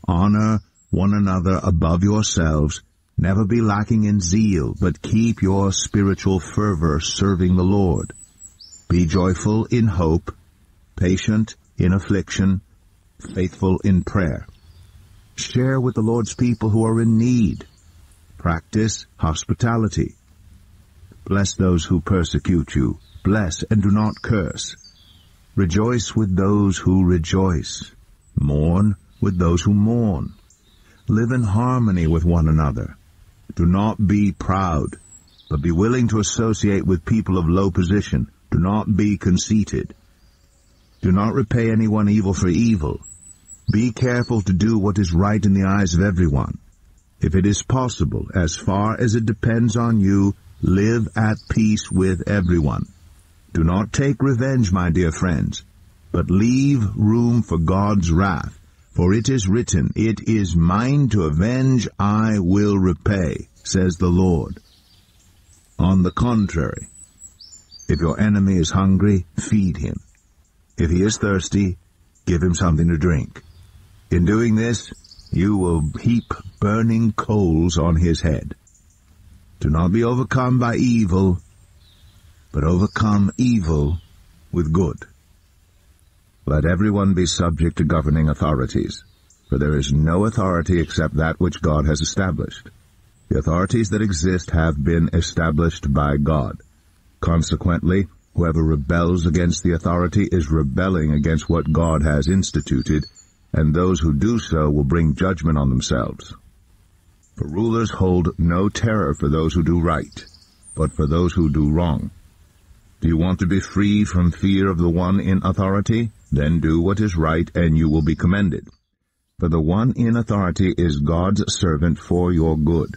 Honor one another above yourselves. Never be lacking in zeal, but keep your spiritual fervor serving the Lord. Be joyful in hope, patient in affliction, faithful in prayer. Share with the Lord's people who are in need. Practice hospitality. Bless those who persecute you. Bless and do not curse. Rejoice with those who rejoice. Mourn with those who mourn. Live in harmony with one another. Do not be proud, but be willing to associate with people of low position. Do not be conceited. Do not repay anyone evil for evil. Be careful to do what is right in the eyes of everyone. If it is possible, as far as it depends on you, live at peace with everyone. Do not take revenge, my dear friends, but leave room for God's wrath. For it is written, "It is mine to avenge, I will repay," says the Lord. On the contrary, if your enemy is hungry, feed him. If he is thirsty, give him something to drink. In doing this, you will heap burning coals on his head. Do not be overcome by evil, but overcome evil with good. Let everyone be subject to governing authorities, for there is no authority except that which God has established. The authorities that exist have been established by God. Consequently, whoever rebels against the authority is rebelling against what God has instituted, and those who do so will bring judgment on themselves. For rulers hold no terror for those who do right, but for those who do wrong. Do you want to be free from fear of the one in authority? Then do what is right, and you will be commended. For the one in authority is God's servant for your good.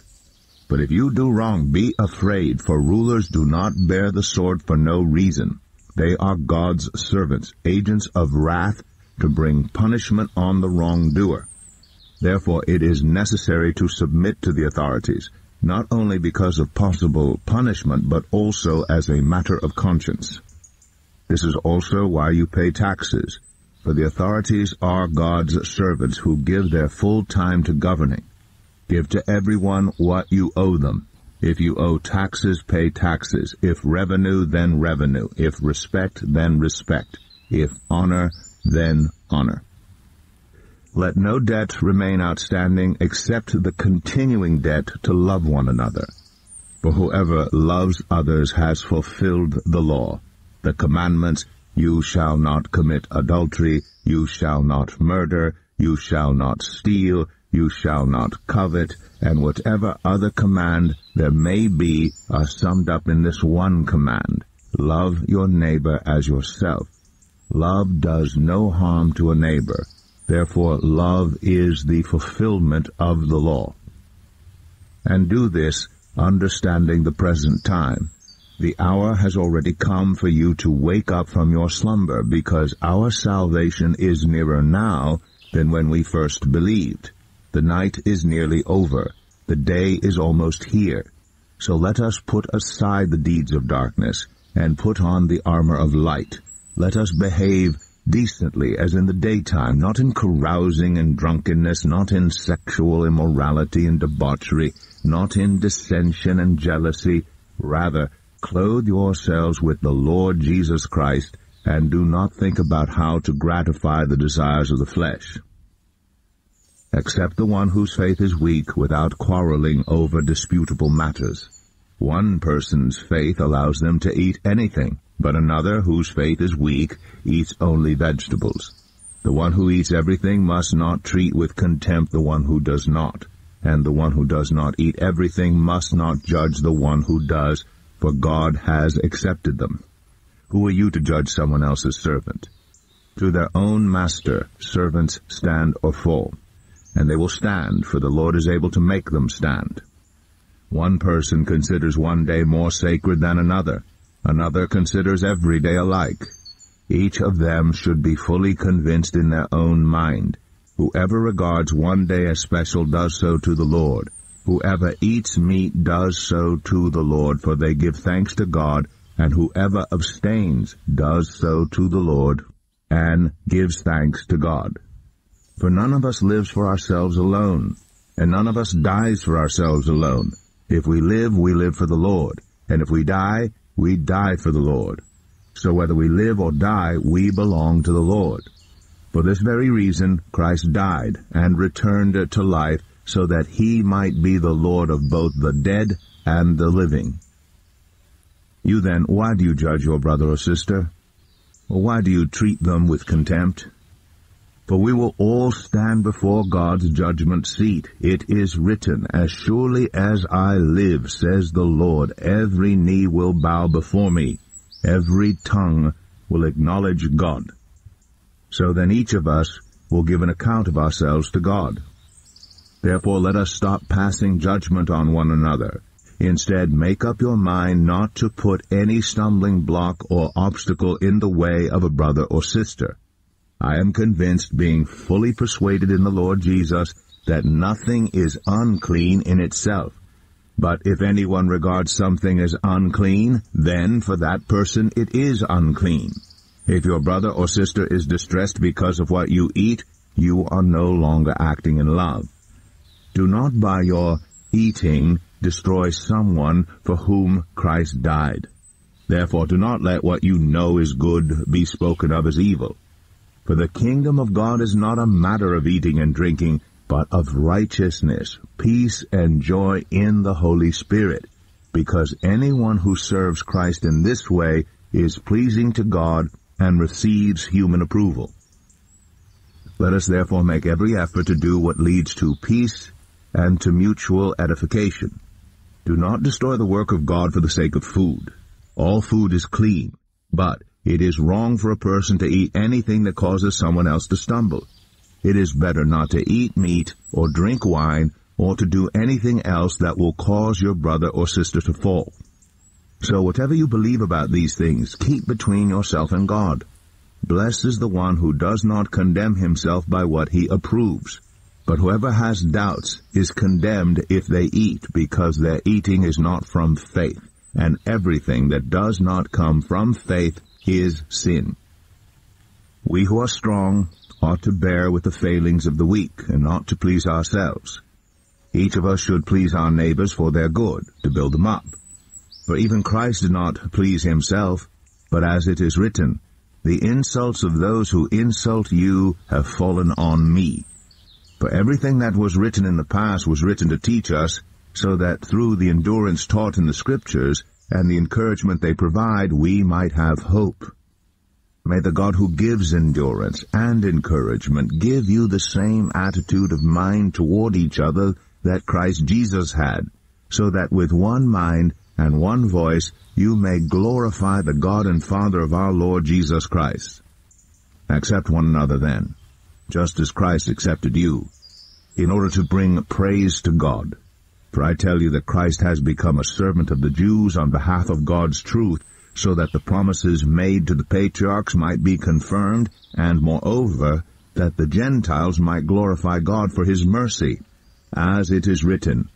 But if you do wrong, be afraid, for rulers do not bear the sword for no reason. They are God's servants, agents of wrath, to bring punishment on the wrongdoer. Therefore it is necessary to submit to the authorities, not only because of possible punishment, but also as a matter of conscience. This is also why you pay taxes, for the authorities are God's servants who give their full time to governing. Give to everyone what you owe them. If you owe taxes, pay taxes. If revenue, then revenue. If respect, then respect. If honor, then honor. Let no debt remain outstanding except the continuing debt to love one another. For whoever loves others has fulfilled the law. The commandments, you shall not commit adultery, you shall not murder, you shall not steal, you shall not covet, and whatever other command there may be are summed up in this one command: love your neighbor as yourself. Love does no harm to a neighbor. Therefore love is the fulfillment of the law. And do this, understanding the present time. The hour has already come for you to wake up from your slumber, because our salvation is nearer now than when we first believed. The night is nearly over. The day is almost here. So let us put aside the deeds of darkness and put on the armor of light. Let us behave decently as in the daytime, not in carousing and drunkenness, not in sexual immorality and debauchery, not in dissension and jealousy. Rather, clothe yourselves with the Lord Jesus Christ, and do not think about how to gratify the desires of the flesh. except the one whose faith is weak, without quarreling over disputable matters. One person's faith allows them to eat anything, but another whose faith is weak eats only vegetables. The one who eats everything must not treat with contempt the one who does not, and the one who does not eat everything must not judge the one who does, for God has accepted them. Who are you to judge someone else's servant? To their own master servants stand or fall, and they will stand, for the Lord is able to make them stand. One person considers one day more sacred than another. Another considers every day alike. Each of them should be fully convinced in their own mind. Whoever regards one day as special does so to the Lord. Whoever eats meat does so to the Lord, for they give thanks to God, and whoever abstains does so to the Lord, and gives thanks to God. For none of us lives for ourselves alone, and none of us dies for ourselves alone. If we live, we live for the Lord, and if we die for the Lord. So whether we live or die, we belong to the Lord. For this very reason, Christ died and returned to life, so that he might be the Lord of both the dead and the living. You then, why do you judge your brother or sister? Or why do you treat them with contempt? For we will all stand before God's judgment seat. It is written, "As surely as I live, says the Lord, every knee will bow before me, every tongue will acknowledge God." So then each of us will give an account of ourselves to God. Therefore let us stop passing judgment on one another. Instead, make up your mind not to put any stumbling block or obstacle in the way of a brother or sister. I am convinced, being fully persuaded in the Lord Jesus, that nothing is unclean in itself. But if anyone regards something as unclean, then for that person it is unclean. If your brother or sister is distressed because of what you eat, you are no longer acting in love. Do not by your eating destroy someone for whom Christ died. Therefore do not let what you know is good be spoken of as evil. For the kingdom of God is not a matter of eating and drinking, but of righteousness, peace, and joy in the Holy Spirit, because anyone who serves Christ in this way is pleasing to God and receives human approval. Let us therefore make every effort to do what leads to peace and to mutual edification. Do not destroy the work of God for the sake of food. All food is clean, but it is wrong for a person to eat anything that causes someone else to stumble. It is better not to eat meat or drink wine or to do anything else that will cause your brother or sister to fall. So whatever you believe about these things, keep between yourself and God. Blessed is the one who does not condemn himself by what he approves. But whoever has doubts is condemned if they eat, because their eating is not from faith, and everything that does not come from faith is sin. We who are strong ought to bear with the failings of the weak, and not to please ourselves. Each of us should please our neighbors for their good, to build them up. For even Christ did not please himself, but as it is written, "The insults of those who insult you have fallen on me." For everything that was written in the past was written to teach us, so that through the endurance taught in the Scriptures and the encouragement they provide, we might have hope. May the God who gives endurance and encouragement give you the same attitude of mind toward each other that Christ Jesus had, so that with one mind and one voice you may glorify the God and Father of our Lord Jesus Christ. Accept one another then, just as Christ accepted you, in order to bring praise to God. For I tell you that Christ has become a servant of the Jews on behalf of God's truth, so that the promises made to the patriarchs might be confirmed, and moreover, that the Gentiles might glorify God for his mercy, as it is written,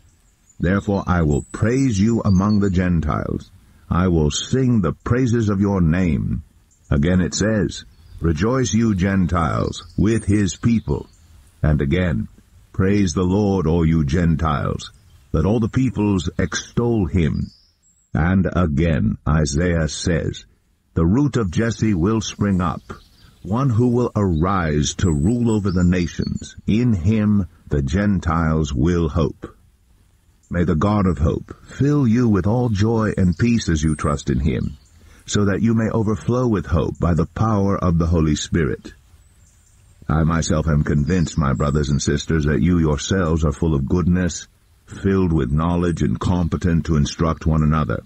"Therefore I will praise you among the Gentiles. I will sing the praises of your name." Again it says, "Rejoice, you Gentiles, with his people." And again, "Praise the Lord, all you Gentiles. Let all the peoples extol him." And again, Isaiah says, "The root of Jesse will spring up, one who will arise to rule over the nations. In him the Gentiles will hope. May the God of hope fill you with all joy and peace as you trust in him, so that you may overflow with hope by the power of the Holy Spirit. I myself am convinced, my brothers and sisters, that you yourselves are full of goodness, filled with knowledge and competent to instruct one another.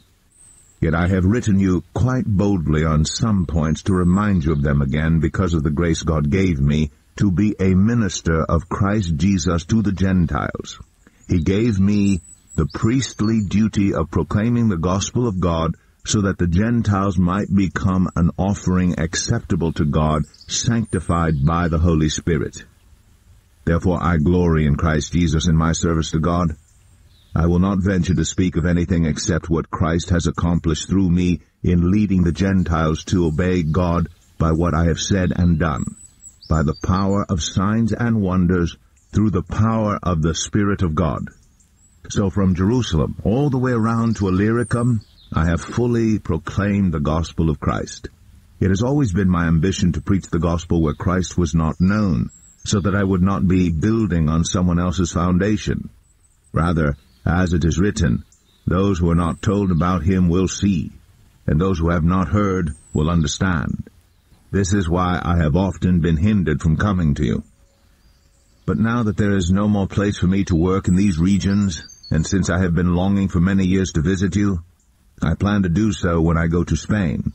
Yet I have written you quite boldly on some points to remind you of them again because of the grace God gave me to be a minister of Christ Jesus to the Gentiles. He gave me the priestly duty of proclaiming the gospel of God so that the Gentiles might become an offering acceptable to God, sanctified by the Holy Spirit. Therefore I glory in Christ Jesus in my service to God. I will not venture to speak of anything except what Christ has accomplished through me in leading the Gentiles to obey God by what I have said and done, by the power of signs and wonders, through the power of the Spirit of God. So from Jerusalem all the way around to Illyricum, I have fully proclaimed the gospel of Christ. It has always been my ambition to preach the gospel where Christ was not known, so that I would not be building on someone else's foundation. Rather, as it is written, those who are not told about him will see, and those who have not heard will understand. This is why I have often been hindered from coming to you. But now that there is no more place for me to work in these regions, and since I have been longing for many years to visit you, I plan to do so when I go to Spain.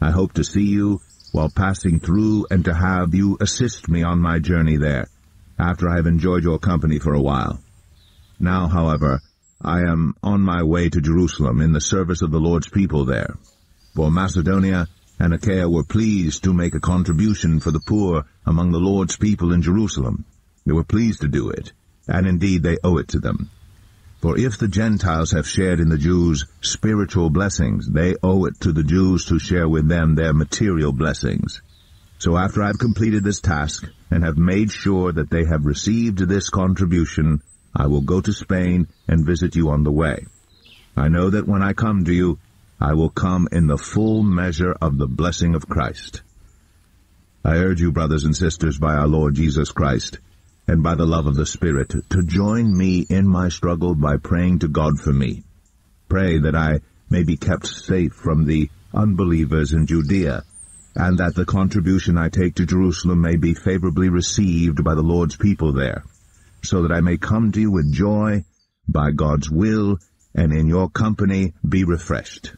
I hope to see you while passing through and to have you assist me on my journey there, after I have enjoyed your company for a while. Now, however, I am on my way to Jerusalem in the service of the Lord's people there. For Macedonia and Achaia were pleased to make a contribution for the poor among the Lord's people in Jerusalem. They were pleased to do it, and indeed they owe it to them. For if the Gentiles have shared in the Jews' spiritual blessings, they owe it to the Jews to share with them their material blessings. So after I have completed this task and have made sure that they have received this contribution, I will go to Spain and visit you on the way. I know that when I come to you, I will come in the full measure of the blessing of Christ. I urge you, brothers and sisters, by our Lord Jesus Christ, and by the love of the Spirit, to join me in my struggle by praying to God for me. Pray that I may be kept safe from the unbelievers in Judea, and that the contribution I take to Jerusalem may be favorably received by the Lord's people there, so that I may come to you with joy, by God's will, and in your company be refreshed.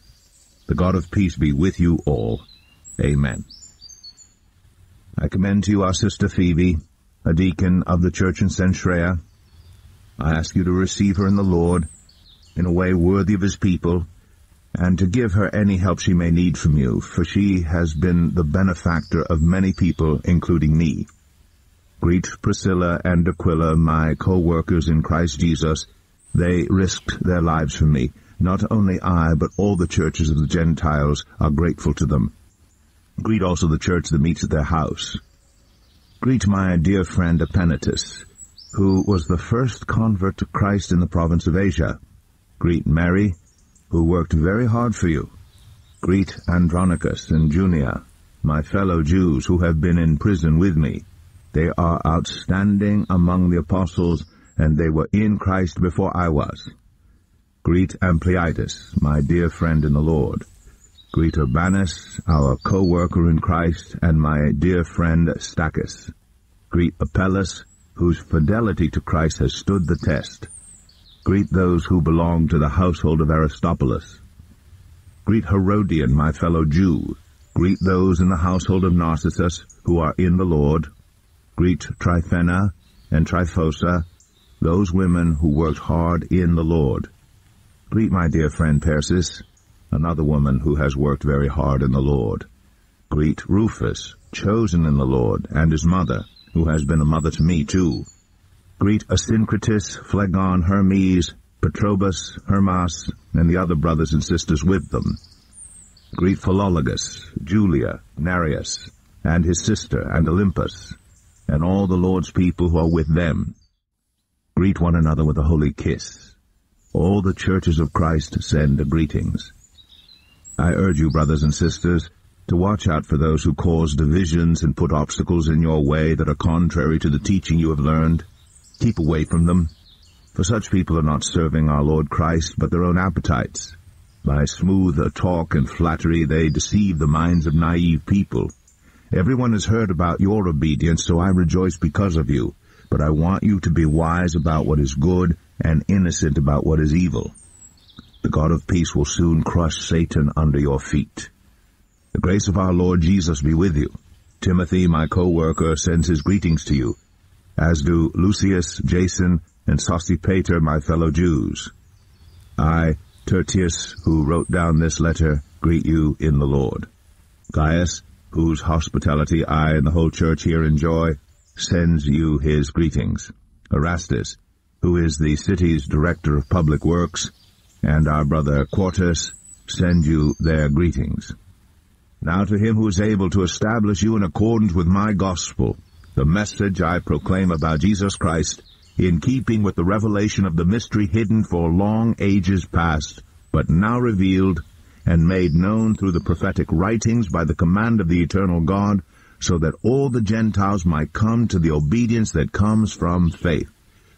The God of peace be with you all. Amen. I commend to you our sister Phoebe, a deacon of the church in Centurea. I ask you to receive her in the Lord in a way worthy of his people, and to give her any help she may need from you, for she has been the benefactor of many people, including me. Greet Priscilla and Aquila, my co-workers in Christ Jesus. They risked their lives for me. Not only I, but all the churches of the Gentiles are grateful to them. Greet also the church that meets at their house. Greet my dear friend Epanetus, who was the first convert to Christ in the province of Asia. Greet Mary, who worked very hard for you. Greet Andronicus and Junia, my fellow Jews who have been in prison with me. They are outstanding among the apostles, and they were in Christ before I was. Greet Ampliatus, my dear friend in the Lord. Greet Urbanus, our co-worker in Christ, and my dear friend Stachys. Greet Apelles, whose fidelity to Christ has stood the test. Greet those who belong to the household of Aristobulus. Greet Herodian, my fellow Jew. Greet those in the household of Narcissus, who are in the Lord. Greet Tryphena and Tryphosa, those women who worked hard in the Lord. Greet my dear friend Persis, another woman who has worked very hard in the Lord. Greet Rufus, chosen in the Lord, and his mother, who has been a mother to me too. Greet Asyncritus, Phlegon, Hermes, Petrobus, Hermas, and the other brothers and sisters with them. Greet Philologus, Julia, Nereus, and his sister, and Olympus, and all the Lord's people who are with them. Greet one another with a holy kiss. All the churches of Christ send greetings. I urge you, brothers and sisters, to watch out for those who cause divisions and put obstacles in your way that are contrary to the teaching you have learned. Keep away from them, for such people are not serving our Lord Christ but their own appetites. By smoother talk and flattery they deceive the minds of naive people. Everyone has heard about your obedience, so I rejoice because of you. But I want you to be wise about what is good and innocent about what is evil. The God of peace will soon crush Satan under your feet. The grace of our Lord Jesus be with you. Timothy, my co-worker, sends his greetings to you, as do Lucius, Jason, and Sosipater, my fellow Jews. I, Tertius, who wrote down this letter, greet you in the Lord. Gaius, whose hospitality I and the whole church here enjoy, sends you his greetings. Erastus, who is the city's director of public works, and our brother Quartus send you their greetings. Now to him who is able to establish you in accordance with my gospel, the message I proclaim about Jesus Christ, in keeping with the revelation of the mystery hidden for long ages past, but now revealed and made known through the prophetic writings by the command of the eternal God, so that all the Gentiles might come to the obedience that comes from faith.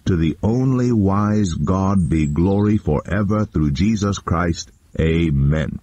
To the only wise God be glory forever through Jesus Christ. Amen.